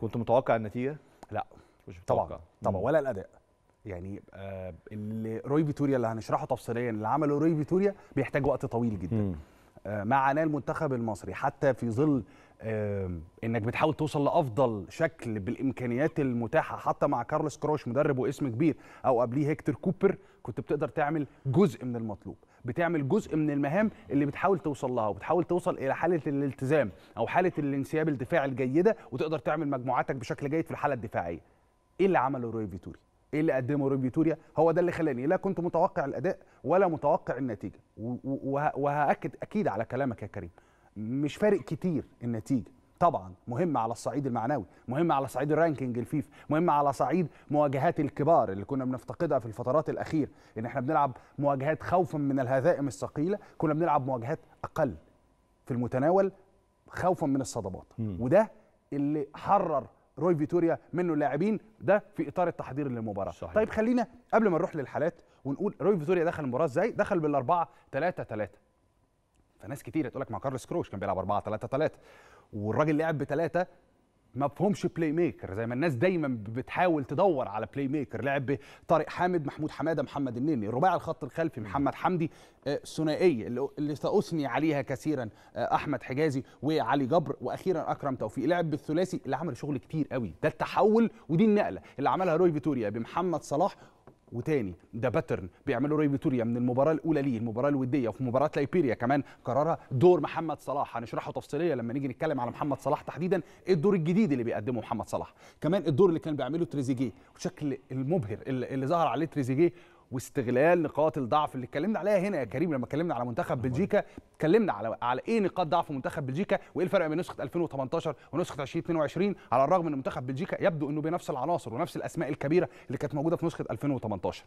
كنت متوقع النتيجه؟ لا مش متوقع. طبعا ولا الاداء يعني. اللي روي فيتوريا اللي هنشرحه تفصيليا اللي عمله روي فيتوريا بيحتاج وقت طويل جدا مع عناء المنتخب المصري، حتى في ظل انك بتحاول توصل لافضل شكل بالامكانيات المتاحه، حتى مع كارلوس كروش مدرب واسم كبير او قبليه هيكتور كوبر، كنت بتقدر تعمل جزء من المطلوب، بتعمل جزء من المهام اللي بتحاول توصل لها، وبتحاول توصل الى حاله الالتزام او حاله الانسياب الدفاعي الجيده، وتقدر تعمل مجموعاتك بشكل جيد في الحاله الدفاعيه. ايه اللي عمله روي فيتوريا؟ ايه اللي قدمه روي فيتوريا؟ هو ده اللي خلاني لا كنت متوقع الاداء ولا متوقع النتيجه، وهاكد اكيد على كلامك يا كريم، مش فارق كتير النتيجه، طبعا مهمه على الصعيد المعنوي، مهمه على صعيد الرانكينج الفيفا، مهمه على صعيد مواجهات الكبار اللي كنا بنفتقدها في الفترات الاخيره، ان احنا بنلعب مواجهات خوفا من الهزائم الثقيله، كنا بنلعب مواجهات اقل في المتناول خوفا من الصدمات، وده اللي حرر روي فيتوريا منه اللاعبين، ده في اطار التحضير للمباراه. صحيح. طيب خلينا قبل ما نروح للحالات ونقول روي فيتوريا دخل المباراه ازاي؟ دخل بال4-3-3. فناس كتير تقول لك مع كارلوس كروش كان بيلعب 4-3-3 والراجل لعب ب3 ما فهمش بلاي ميكر، زي ما الناس دايما بتحاول تدور على بلاي ميكر. لعب بطارق حامد، محمود حماده، محمد النني، الرباعي الخط الخلفي محمد حمدي، الثنائيه اللي سأثني عليها كثيرا احمد حجازي وعلي جبر، واخيرا اكرم توفيق. لعب بالثلاثي اللي عمل شغل كتير قوي، ده التحول ودي النقله اللي عملها روي فيتوريا بمحمد صلاح. وتاني ده باترن بيعمله روي فيتوريا من المباراه الاولى ليه، المباراه الوديه وفي مباراه ليبيريا كمان قررها. دور محمد صلاح هنشرحه تفصيليا لما نيجي نتكلم على محمد صلاح تحديدا، ايه الدور الجديد اللي بيقدمه محمد صلاح، كمان الدور اللي كان بيعمله تريزيجيه والشكل المبهر اللي ظهر عليه تريزيجيه، واستغلال نقاط الضعف اللي اتكلمنا عليها هنا يا كريم لما اتكلمنا على منتخب بلجيكا، اتكلمنا على ايه نقاط ضعف منتخب بلجيكا وايه الفرق بين نسخه 2018 ونسخه 2022، على الرغم ان منتخب بلجيكا يبدو انه بنفس العناصر ونفس الاسماء الكبيره اللي كانت موجوده في نسخه 2018.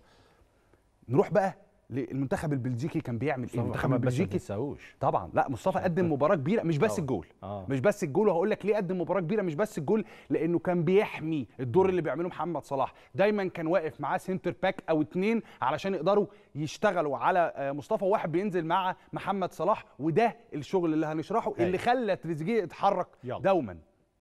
نروح بقى للمنتخب البلجيكي كان بيعمل ايه؟ المنتخب البلجيكي طبعا لا مصطفى قدم مباراه كبيره مش بس الجول، مش بس الجول، وهقول لك ليه قدم مباراه كبيره مش بس الجول، لانه كان بيحمي الدور اللي بيعمله محمد صلاح، دايما كان واقف معاه سنتر باك او اتنين علشان يقدروا يشتغلوا على مصطفى، واحد بينزل مع محمد صلاح، وده الشغل اللي هنشرحه اللي خلى تريزيجيه يتحرك دوما.